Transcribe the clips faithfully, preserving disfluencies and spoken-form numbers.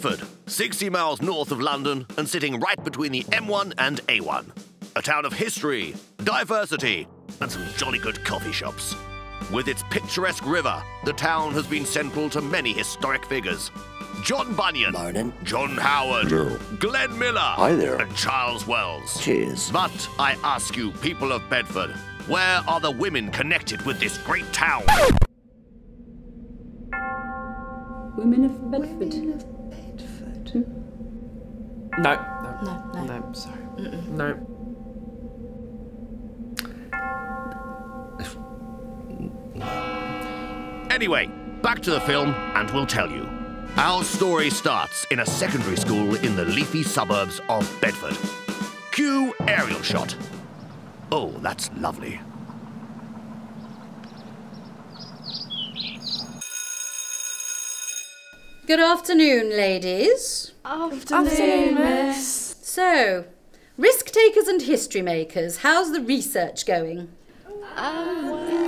Bedford, sixty miles north of London and sitting right between the M one and A one. A town of history, diversity, and some jolly good coffee shops. With its picturesque river, the town has been central to many historic figures. John Bunyan, Morning. John Howard, Hello. Glenn Miller, Hi there. And Charles Wells. Cheers. But I ask you, people of Bedford, where are the women connected with this great town? Women of Bedford. Women of Bedford. Hmm? No. No. No, no. No, sorry. Mm-mm. No. Anyway, back to the film and we'll tell you. Our story starts in a secondary school in the leafy suburbs of Bedford. Cue aerial shot. Oh, that's lovely. Good afternoon, ladies. Afternoon, afternoon miss. So, risk takers and history makers, how's the research going? Um,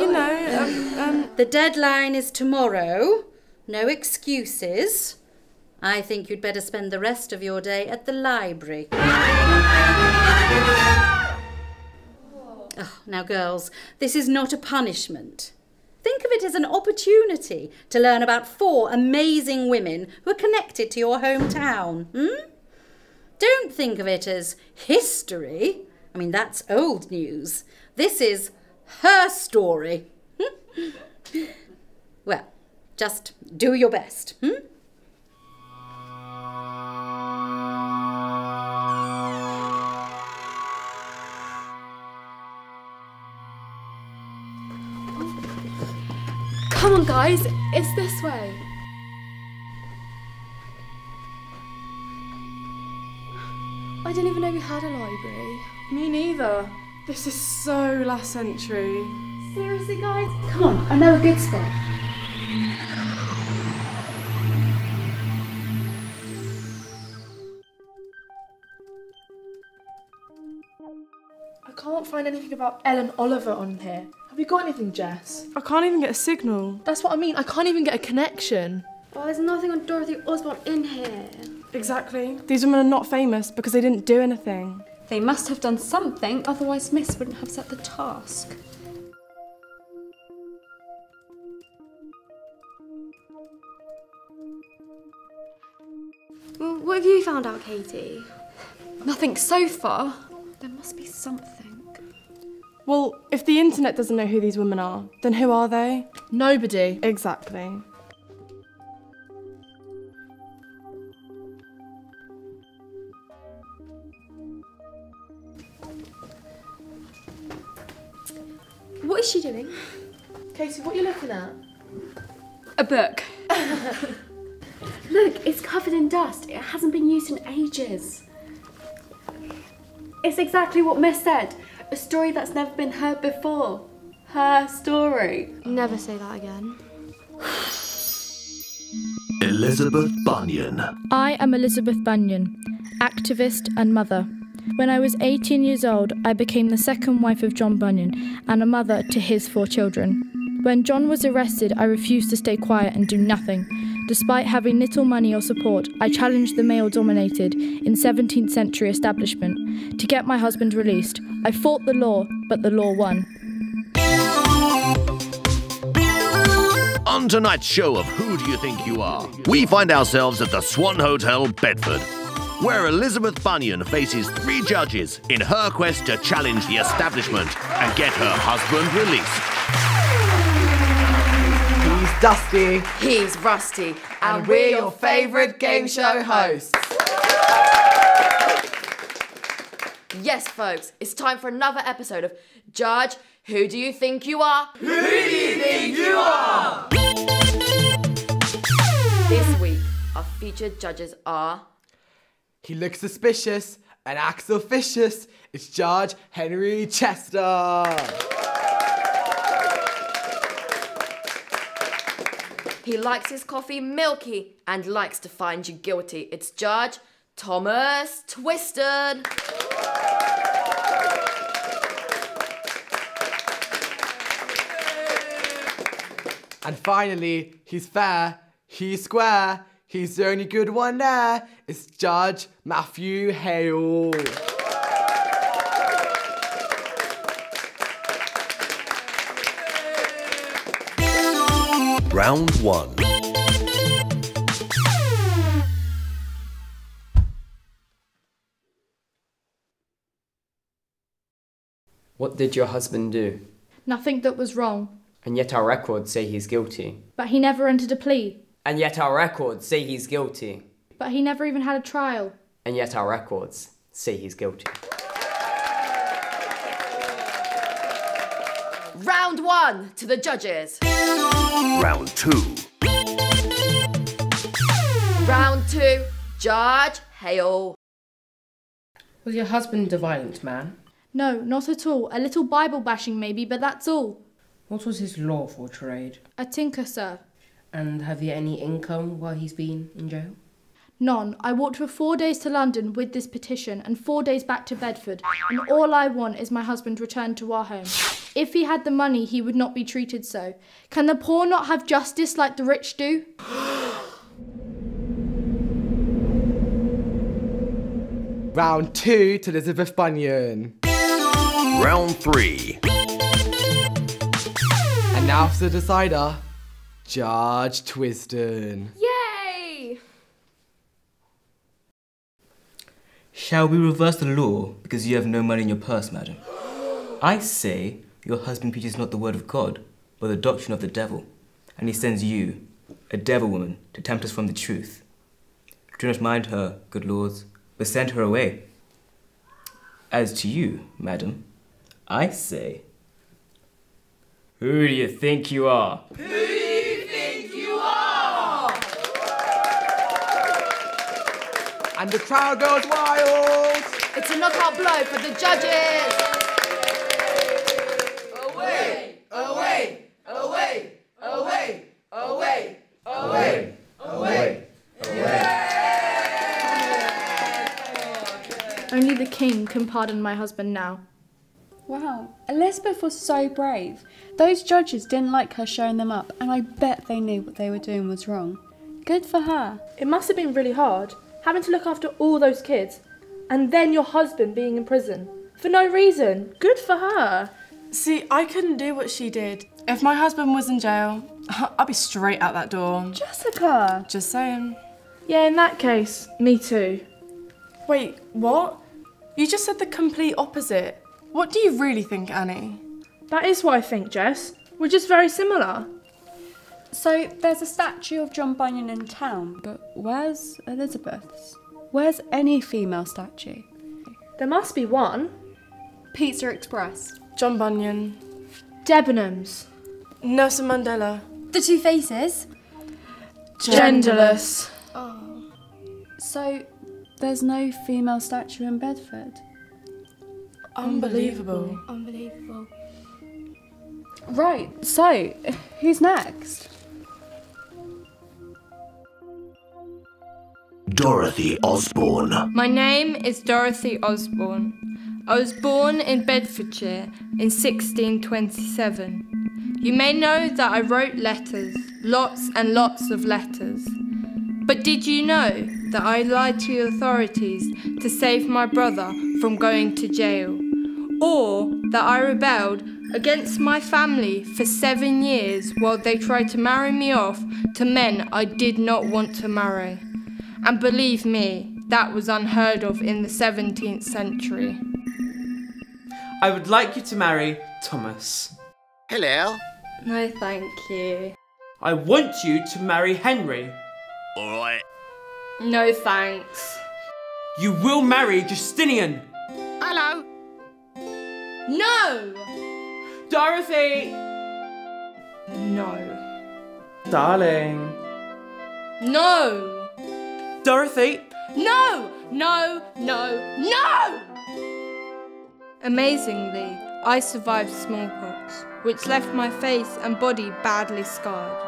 you know, um, um... The deadline is tomorrow. No excuses. I think you'd better spend the rest of your day at the library. Oh, now, girls, this is not a punishment. Think of it as an opportunity to learn about four amazing women who are connected to your hometown. Hmm? Don't think of it as history. I mean, that's old news. This is her story. Well, just do your best, hmm? Come on, guys, it's this way. I didn't even know we had a library. Me neither. This is so last century. Seriously, guys? Come on, I know a good spot. I can't find anything about Ellen Oliver on here. Have you got anything, Jess? I can't even get a signal. That's what I mean, I can't even get a connection. Well, there's nothing on Dorothy Osborne in here. Exactly. These women are not famous because they didn't do anything. They must have done something, otherwise Miss wouldn't have set the task. Well, what have you found out, Katie? Nothing so far. There must be something. Well, if the internet doesn't know who these women are, then who are they? Nobody. Exactly. What is she doing? Katie, what are you looking at? A book. Look, it's covered in dust. It hasn't been used in ages. It's exactly what Miss said. A story that's never been heard before. Her story. Never say that again. Elizabeth Bunyan. I am Elizabeth Bunyan, activist and mother. When I was eighteen years old, I became the second wife of John Bunyan and a mother to his four children. When John was arrested, I refused to stay quiet and do nothing. Despite having little money or support, I challenged the male-dominated in seventeenth century establishment to get my husband released. I fought the law, but the law won. On tonight's show of Who Do You Think You Are, we find ourselves at the Swan Hotel, Bedford, where Elizabeth Bunyan faces three judges in her quest to challenge the establishment and get her husband released. He's dusty. He's rusty. And, and we're your favourite game show hosts. Yes, folks, it's time for another episode of Judge, Who Do You Think You Are? Who do you think you are? This week, our featured judges are... He looks suspicious and acts officious. It's Judge Henry Chester. He likes his coffee milky and likes to find you guilty. It's Judge Thomas Twiston. And finally, he's fair, he's square, He's the only good one there. It's Judge Matthew Hale. Round one. What did your husband do? Nothing that was wrong. And yet our records say he's guilty. But he never entered a plea. And yet our records say he's guilty. But he never even had a trial. And yet our records say he's guilty. Round one, to the judges. Round two. Round two, Judge Hale. Was your husband a violent man? No, not at all. A little Bible bashing maybe, but that's all. What was his lawful trade? A tinker, sir. And have you any income while he's been in jail? None. I walked for four days to London with this petition and four days back to Bedford, and all I want is my husband returned to our home. If he had the money, he would not be treated so. Can the poor not have justice like the rich do? Round two to Elizabeth Bunyan. Round three. And now for the decider, Judge Twisden. Yay! Shall we reverse the law because you have no money in your purse, madam? I say your husband preaches not the word of God, but the doctrine of the devil, and he sends you, a devil woman, to tempt us from the truth. Do not mind her, good lords, but send her away. As to you, madam, I say, who do you think you are? Who do you think you are? And the crowd goes wild. It's a knockout blow for the judges. Away, away, away, away, away, away, away, away. Only the king can pardon my husband now. Wow, Elizabeth was so brave. Those judges didn't like her showing them up, and I bet they knew what they were doing was wrong. Good for her. It must have been really hard, having to look after all those kids, and then your husband being in prison. For no reason. Good for her. See, I couldn't do what she did. If my husband was in jail, I'd be straight out that door. Jessica! Just saying. Yeah, in that case, me too. Wait, what? You just said the complete opposite. What do you really think, Annie? That is what I think, Jess. We're just very similar. So there's a statue of John Bunyan in town, but where's Elizabeth's? Where's any female statue? There must be one. Pizza Express. John Bunyan. Debenhams. Nelson Mandela. The Two Faces. Genderless. Oh. So there's no female statue in Bedford? Unbelievable. Unbelievable. Right, so, who's next? Dorothy Osborne. My name is Dorothy Osborne. I was born in Bedfordshire in sixteen twenty-seven. You may know that I wrote letters, lots and lots of letters. But did you know that I lied to the authorities to save my brother from going to jail? Or that I rebelled against my family for seven years while they tried to marry me off to men I did not want to marry. And believe me, that was unheard of in the seventeenth century. I would like you to marry Thomas. Hello. No, thank you. I want you to marry Henry. All right. No, thanks. You will marry Justinian. Hello. No! Dorothy! No. Darling. No! Dorothy! No! No, no, no! Amazingly, I survived smallpox, which left my face and body badly scarred.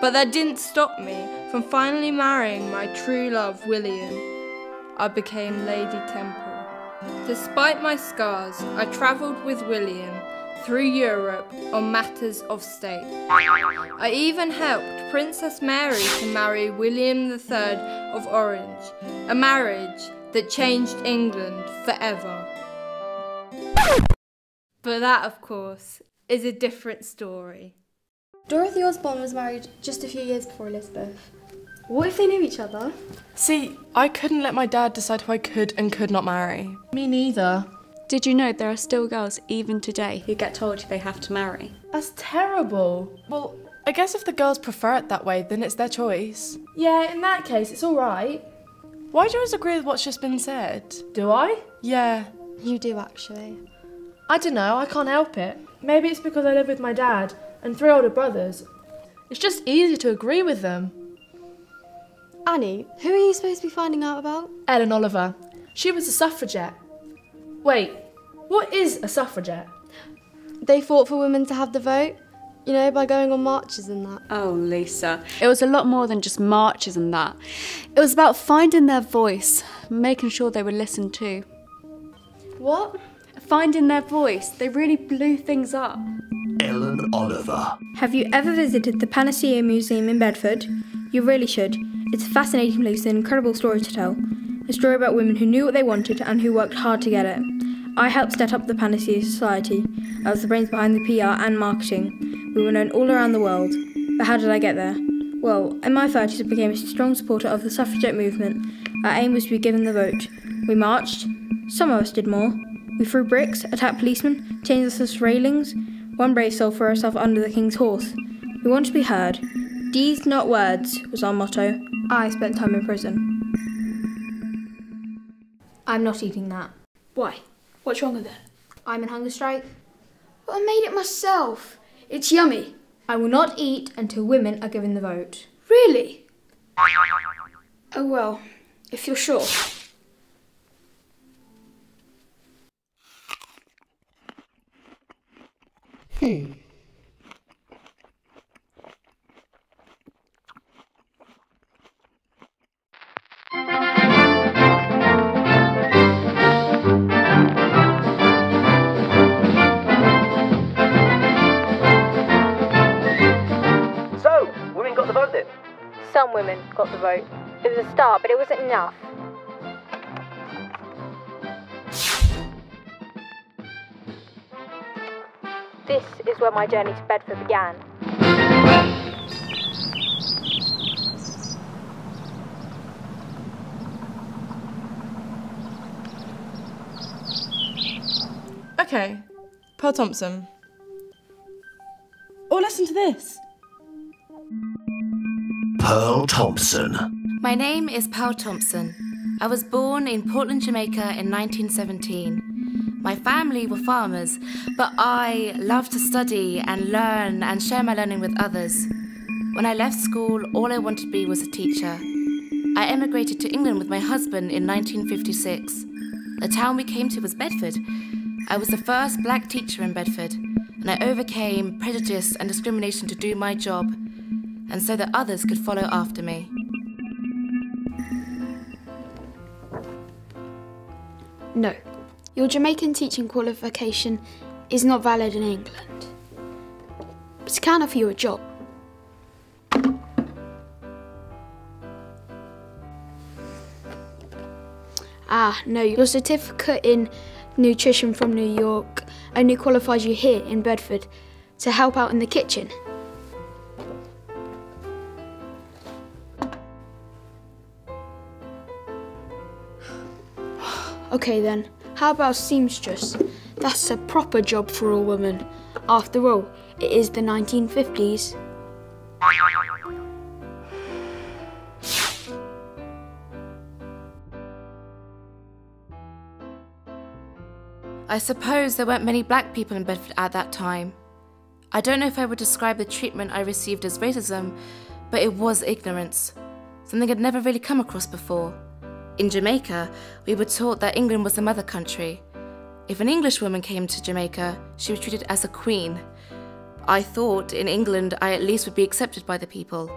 But that didn't stop me from finally marrying my true love, William. I became Lady Temple. Despite my scars, I travelled with William, through Europe on matters of state. I even helped Princess Mary to marry William the third of Orange, a marriage that changed England forever. But that, of course, is a different story. Dorothy Osborne was married just a few years before Elizabeth. What if they knew each other? See, I couldn't let my dad decide who I could and could not marry. Me neither. Did you know there are still girls, even today, who get told they have to marry? That's terrible. Well, I guess if the girls prefer it that way, then it's their choice. Yeah, in that case, it's all right. Why do you always agree with what's just been said? Do I? Yeah. You do, actually. I don't know, I can't help it. Maybe it's because I live with my dad and three older brothers. It's just easy to agree with them. Annie, who are you supposed to be finding out about? Ellen Oliver. She was a suffragette. Wait, what is a suffragette? They fought for women to have the vote, you know, by going on marches and that. Oh, Lisa. It was a lot more than just marches and that. It was about finding their voice, making sure they were listened to. What? Finding their voice. They really blew things up. Ellen Oliver. Have you ever visited the Panacea Museum in Bedford? You really should. It's a fascinating place and an incredible story to tell. A story about women who knew what they wanted and who worked hard to get it. I helped set up the Panacea Society. I was the brains behind the P R and marketing. We were known all around the world. But how did I get there? Well, in my thirties I became a strong supporter of the suffragette movement. Our aim was to be given the vote. We marched. Some of us did more. We threw bricks, attacked policemen, chained ourselves to railings. One brave soul threw herself under the king's horse. We want to be heard. Deeds, not words, was our motto. I spent time in prison. I'm not eating that. Why? What's wrong with it? I'm in hunger strike. But I made it myself. It's yummy. I will not eat until women are given the vote. Really? Oh well, if you're sure. Hmm. Some women got the vote. It was a start, but it wasn't enough. This is where my journey to Bedford began. Okay, Pearl Thompson. Oh, listen to this. Pearl Thompson. My name is Pearl Thompson. I was born in Portland, Jamaica in nineteen seventeen. My family were farmers, but I loved to study and learn and share my learning with others. When I left school, all I wanted to be was a teacher. I emigrated to England with my husband in nineteen fifty-six. The town we came to was Bedford. I was the first black teacher in Bedford, and I overcame prejudice and discrimination to do my job, and so that others could follow after me. No, your Jamaican teaching qualification is not valid in England, but it can offer you a job. Ah, no, your certificate in nutrition from New York only qualifies you here in Bedford to help out in the kitchen. Okay then, how about seamstress? That's a proper job for a woman. After all, it is the nineteen fifties. I suppose there weren't many black people in Bedford at that time. I don't know if I would describe the treatment I received as racism, but it was ignorance, something I'd never really come across before. In Jamaica, we were taught that England was the mother country. If an Englishwoman came to Jamaica, she was treated as a queen. I thought in England I at least would be accepted by the people.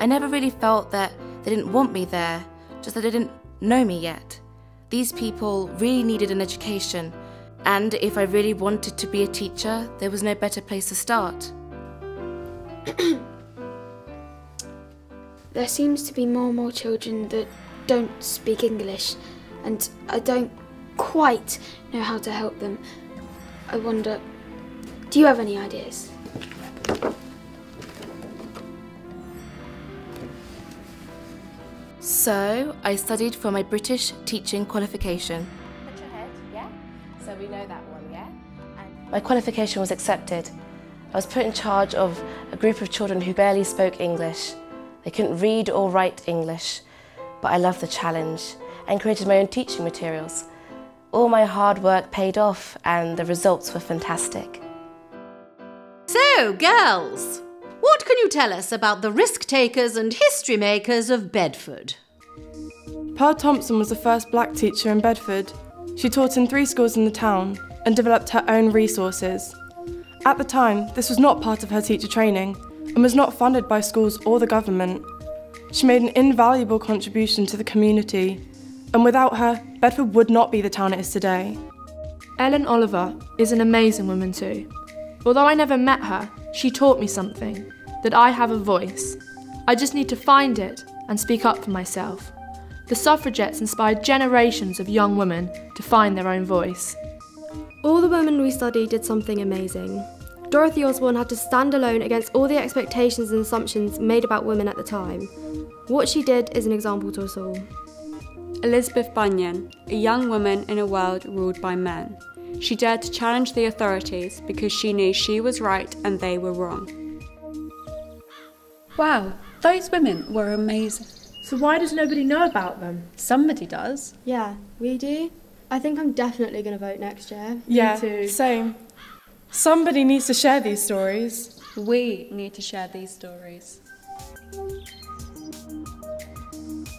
I never really felt that they didn't want me there, just that they didn't know me yet. These people really needed an education, And if I really wanted to be a teacher, there was no better place to start. There seems to be more and more children that don't speak English, and I don't quite know how to help them. I wonder, do you have any ideas? So, I studied for my British teaching qualification. Put your head, yeah? So we know that one, yeah? And my qualification was accepted. I was put in charge of a group of children who barely spoke English. They couldn't read or write English, but I loved the challenge and created my own teaching materials. All my hard work paid off and the results were fantastic. So, girls, what can you tell us about the risk-takers and history-makers of Bedford? Pearl Thompson was the first black teacher in Bedford. She taught in three schools in the town and developed her own resources. At the time, this was not part of her teacher training and was not funded by schools or the government. She made an invaluable contribution to the community, and without her, Bedford would not be the town it is today. Ellen Oliver is an amazing woman too. Although I never met her, she taught me something, that I have a voice. I just need to find it and speak up for myself. The suffragettes inspired generations of young women to find their own voice. All the women we studied did something amazing. Dorothy Osborne had to stand alone against all the expectations and assumptions made about women at the time. What she did is an example to us all. Elizabeth Bunyan, a young woman in a world ruled by men. She dared to challenge the authorities because she knew she was right and they were wrong. Wow, those women were amazing. So why does nobody know about them? Somebody does. Yeah, we do. I think I'm definitely going to vote next year. Yeah, me too. Same. Somebody needs to share these stories. We need to share these stories.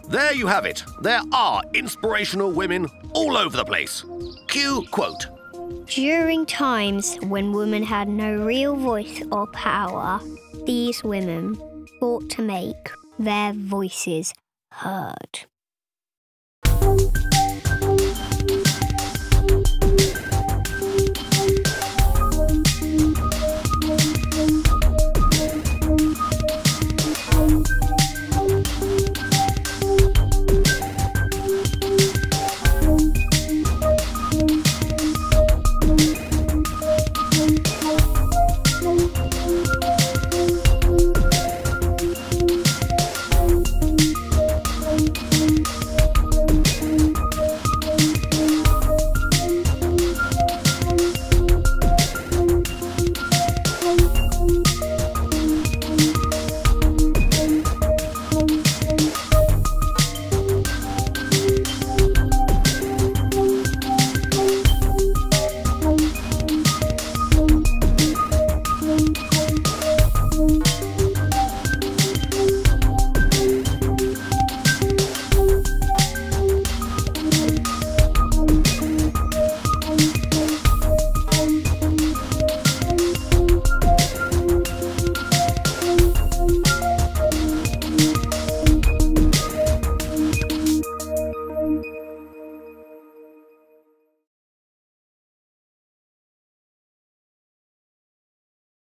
There you have it. There are inspirational women all over the place. Cue quote. During times when women had no real voice or power, these women fought to make their voices heard.